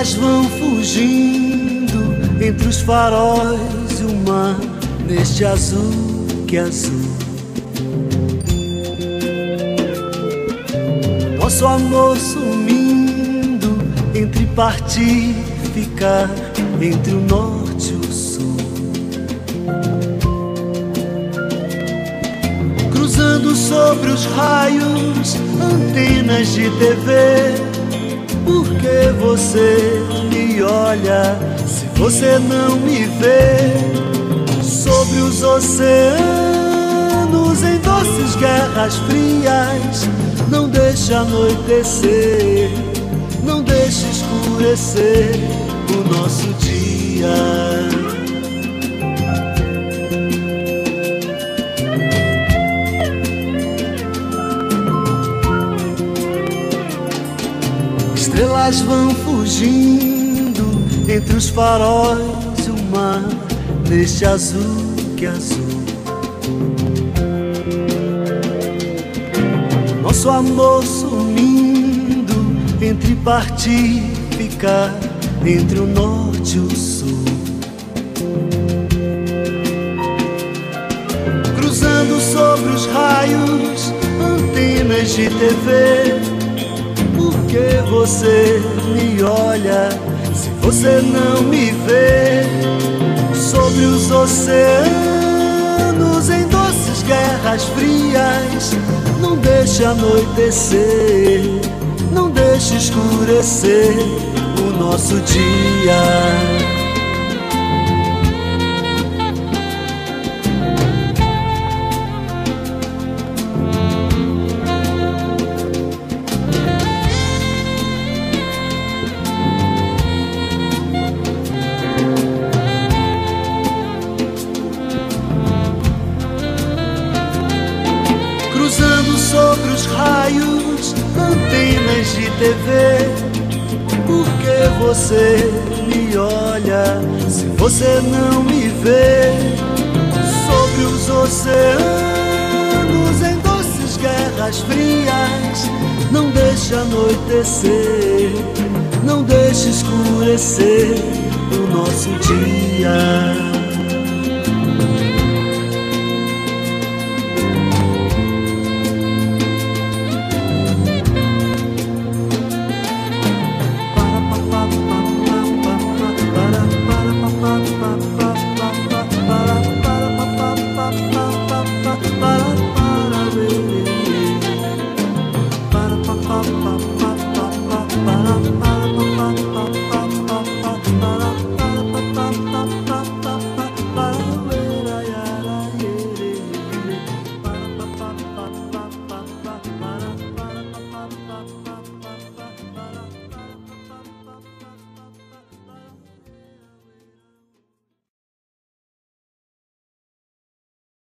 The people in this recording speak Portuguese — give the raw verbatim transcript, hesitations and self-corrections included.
elas vão fugindo entre os faróis e o mar, neste azul que é azul. Nosso amor sumindo entre partir e ficar, entre o norte e o sul, cruzando sobre os raios antenas de T V. Porque você me olha se você não me vê? Sobre os oceanos em doces guerras frias, não deixe anoitecer, não deixe escurecer o nosso dia. Elas vão fugindo entre os faróis e o mar, neste azul que é azul. Nosso amor sumindo entre partir e ficar, entre o norte e o sul, cruzando sobre os raios antenas de T V. Porque você me olha se você não me vê? Sobre os oceanos em doces guerras frias, não deixe anoitecer, não deixe escurecer o nosso dia. Sobre os raios, antenas de T V. Porque você me olha se você não me vê? Sobre os oceanos em doces guerras frias, não deixe anoitecer, não deixe escurecer o nosso dia.